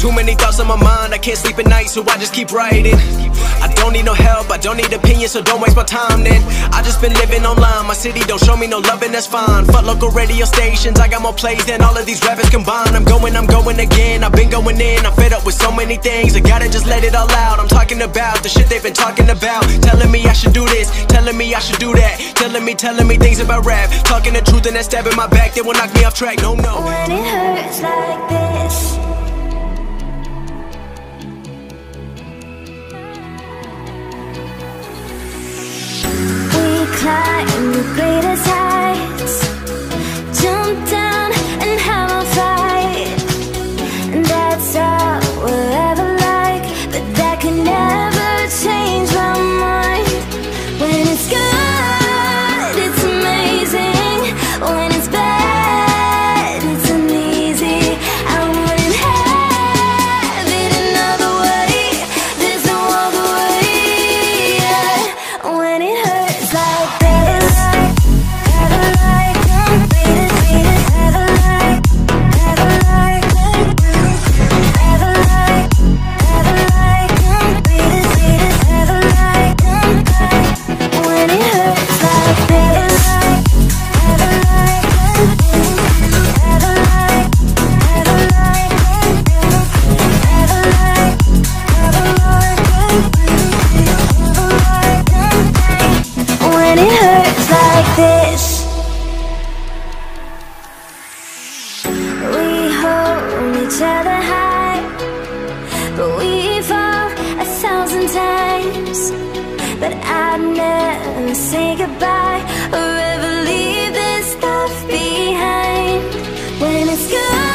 Too many thoughts on my mind, I can't sleep at night, so I just keep writing. I don't need no help, I don't need opinions, so don't waste my time then. I just been living online, my city don't show me no love and that's fine. Fuck local radio stations, I got more plays than all of these rappers combined. I'm going again, I've been going in, I'm fed up with so many things. I gotta just let it all out, I'm talking about the shit they've been talking about. Telling me I should do this, telling me I should do that. Telling me things about rap, talking the truth and that stab in my back, they will knock me off track, no, no. When it hurts like this, climb the greatest heights, jump down and have a fight, and that's all we'll ever like, but that can never change my mind. When it's good, it's amazing, when it's bad, it's uneasy. I wouldn't have it another way, there's no other way, yeah. When it hurts like this, we hold each other high, but we fall 1,000 times. But I'd never say goodbye or ever leave this stuff behind. When it's good,